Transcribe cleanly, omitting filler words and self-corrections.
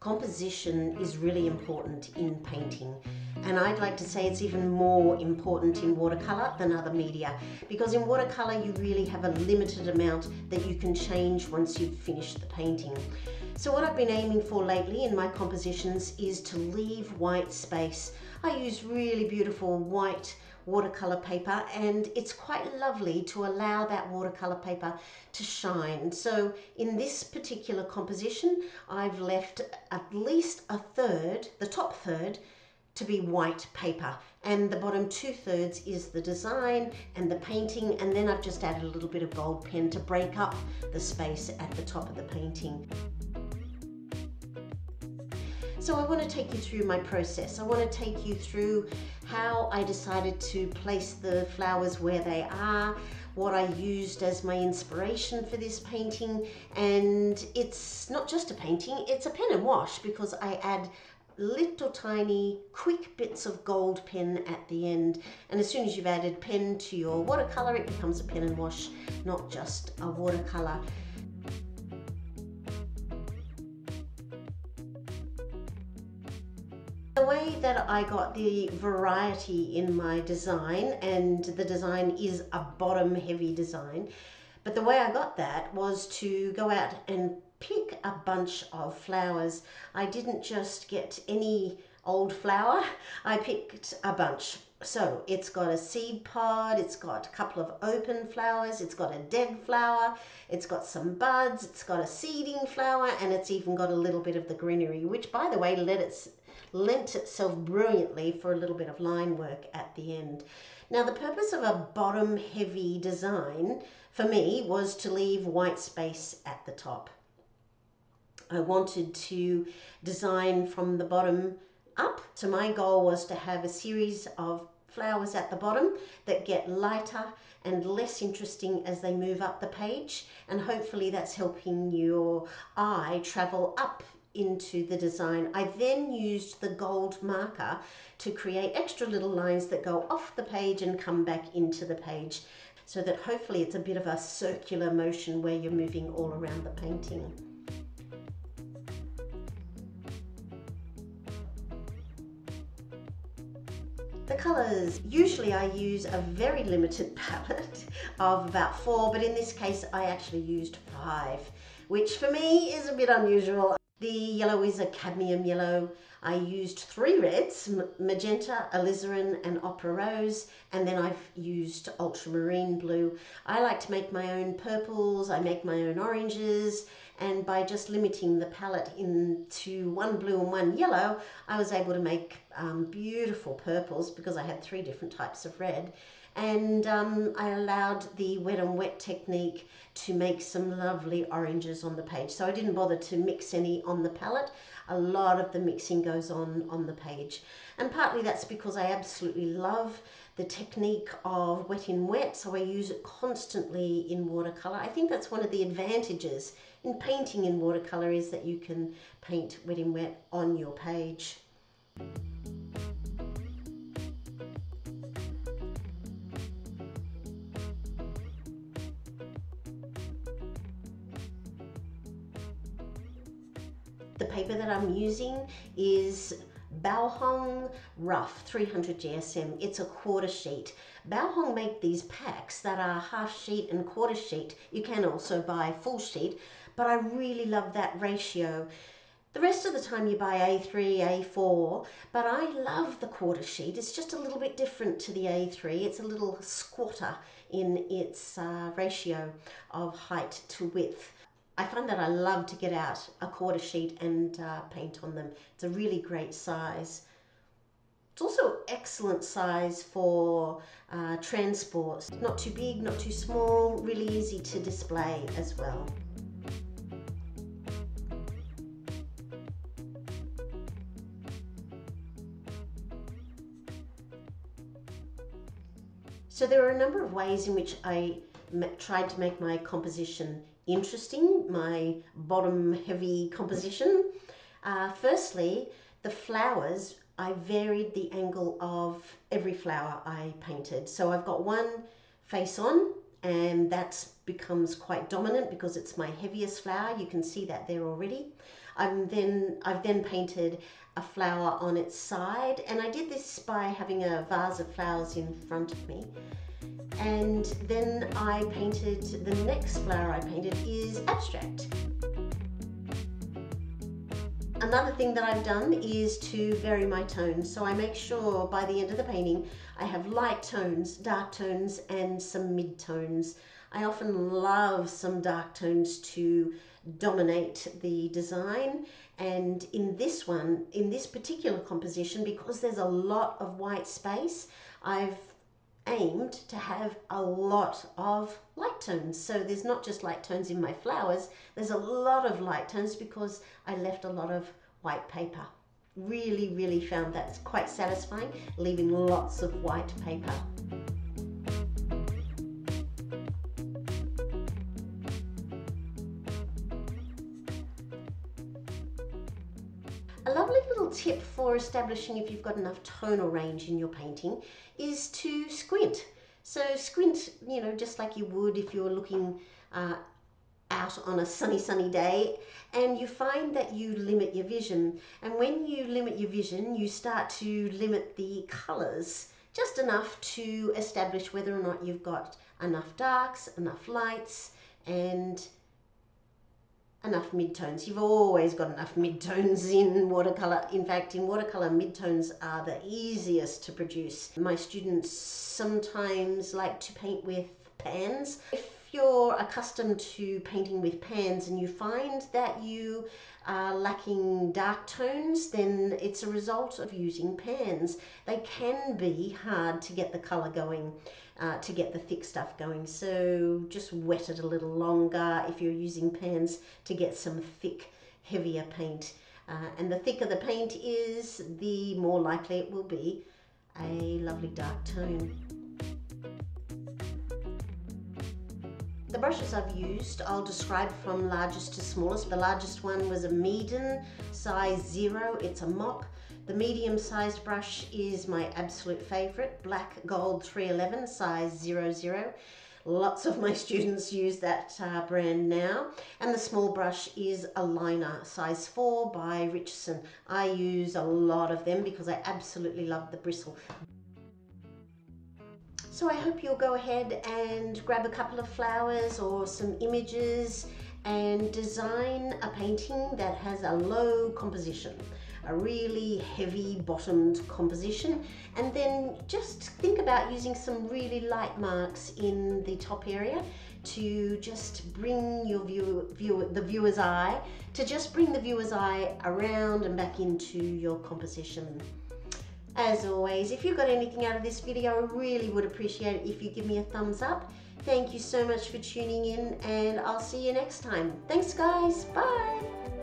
Composition is really important in painting, and I'd like to say it's even more important in watercolour than other media, because in watercolour you really have a limited amount that you can change once you've finished the painting. So what I've been aiming for lately in my compositions is to leave white space. I use really beautiful white watercolor paper, and it's quite lovely to allow that watercolor paper to shine. So in this particular composition, I've left at least a third, the top third, to be white paper, and the bottom 2/3 is the design and the painting, and then I've just added a little bit of gold pen to break up the space at the top of the painting. So I want to take you through my process. I want to take you through how I decided to place the flowers where they are, what I used as my inspiration for this painting, and it's not just a painting, it's a pen and wash, because I add little tiny quick bits of gold pen at the end, and as soon as you've added pen to your watercolor, it becomes a pen and wash, not just a watercolor. The way that I got the variety in my design, and the design is a bottom heavy design, but the way I got that was to go out and pick a bunch of flowers. I didn't just get any old flower, I picked a bunch. So it's got a seed pod, it's got a couple of open flowers, it's got a dead flower, it's got some buds, it's got a seeding flower, and it's even got a little bit of the greenery, which, by the way, lent itself brilliantly for a little bit of line work at the end. Now, the purpose of a bottom heavy design for me was to leave white space at the top. I wanted to design from the bottom up, so my goal was to have a series of flowers at the bottom that get lighter and less interesting as they move up the page, and hopefully that's helping your eye travel up into the design. I then used the gold marker to create extra little lines that go off the page and come back into the page, so that hopefully it's a bit of a circular motion where you're moving all around the painting. The colours. Usually I use a very limited palette of about 4, but in this case I actually used 5, which for me is a bit unusual. The yellow is a cadmium yellow. I used 3 reds, magenta, alizarin and opera rose, and then I've used ultramarine blue. I like to make my own purples, I make my own oranges, and by just limiting the palette into one blue and one yellow, I was able to make beautiful purples, because I had 3 different types of red. And I allowed the wet on wet technique to make some lovely oranges on the page. So I didn't bother to mix any on the palette. A lot of the mixing goes on the page. And partly that's because I absolutely love the technique of wet in wet, so I use it constantly in watercolor. I think that's one of the advantages in painting in watercolor, is that you can paint wet in wet on your page. The paper that I'm using is Bao Hong rough 300 GSM. It's a quarter sheet. Bao Hong make these packs that are half sheet and quarter sheet. You can also buy full sheet, but I really love that ratio. The rest of the time you buy A3, A4, but I love the quarter sheet. It's just a little bit different to the A3. It's a little squatter in its ratio of height to width. I find that I love to get out a quarter sheet and paint on them. It's a really great size. It's also excellent size for transports. Not too big, not too small, really easy to display as well. So there are a number of ways in which I tried to make my composition interesting, my bottom heavy composition. Firstly, the flowers, I varied the angle of every flower I painted. So I've got one face on, and that becomes quite dominant because it's my heaviest flower. You can see that there already. I've then painted a flower on its side, and I did this by having a vase of flowers in front of me. And then I painted, the next flower I painted is abstract. Another thing that I've done is to vary my tones. So I make sure by the end of the painting, I have light tones, dark tones, and some mid tones. I often love some dark tones to dominate the design. And in this one, in this particular composition, because there's a lot of white space, I've aimed to have a lot of light tones. So there's not just light tones in my flowers, there's a lot of light tones because I left a lot of white paper. Really found that's quite satisfying, leaving lots of white paper. A lovely little tip for establishing if you've got enough tonal range in your painting is to squint. So squint, you know, just like you would if you were looking out on a sunny day, and you find that you limit your vision. And when you limit your vision, you start to limit the colors just enough to establish whether or not you've got enough darks, enough lights, and enough midtones. You've always got enough midtones in watercolor. In fact, in watercolor, midtones are the easiest to produce. My students sometimes like to paint with pans. If you're accustomed to painting with pans and you find that you are lacking dark tones, then it's a result of using pans. They can be hard to get the color going, to get the thick stuff going, so just wet it a little longer if you're using pans to get some thick, heavier paint. And the thicker the paint is, the more likely it will be a lovely dark tone. The brushes I've used, I'll describe from largest to smallest. The largest one was a Meidan, size 0, it's a mop. The medium-sized brush is my absolute favourite, black gold 311, size 00. Lots of my students use that brand now. And the small brush is a liner, size 4 by Richardson. I use a lot of them because I absolutely love the bristle. So I hope you'll go ahead and grab a couple of flowers or some images and design a painting that has a low composition, a really heavy bottomed composition, and then just think about using some really light marks in the top area to just bring your the viewer's eye around and back into your composition. As always, if you got anything out of this video, I really would appreciate it if you give me a thumbs up. Thank you so much for tuning in, and I'll see you next time. Thanks guys, bye!